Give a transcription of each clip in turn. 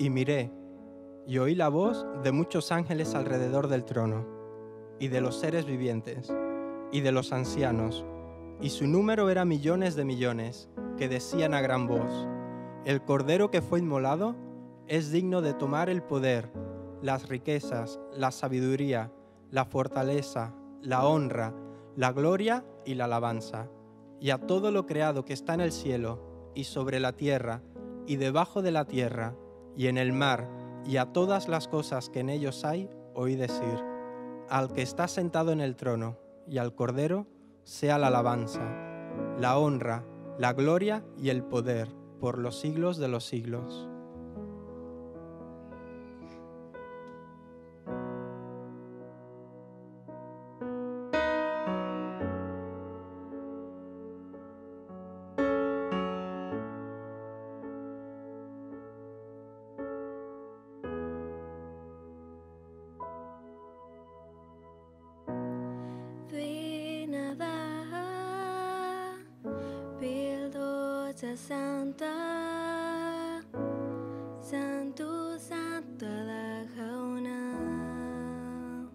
Y miré, y oí la voz de muchos ángeles alrededor del trono, y de los seres vivientes, y de los ancianos, y su número era millones de millones, que decían a gran voz: El Cordero que fue inmolado es digno de tomar el poder, las riquezas, la sabiduría, la fortaleza, la honra, la gloria y la alabanza. Y a todo lo creado que está en el cielo, y sobre la tierra, y debajo de la tierra, y en el mar, y a todas las cosas que en ellos hay, oí decir: Al que está sentado en el trono, y al Cordero, sea la alabanza, la honra, la gloria y el poder, por los siglos de los siglos. Santa, santo, santa la jauna.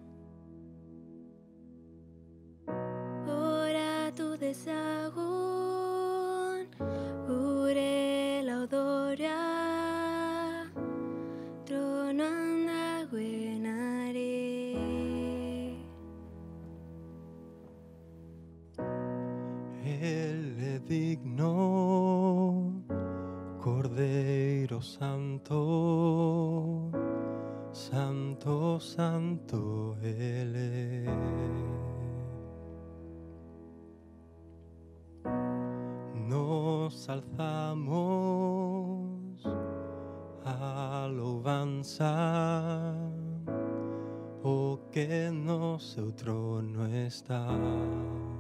Ora tu desagun, ure laudora, trono anda guenare. Él es digno, Cordero Santo, Santo, Santo Él es. Nos alzamos a alabanza, o que no se trono está.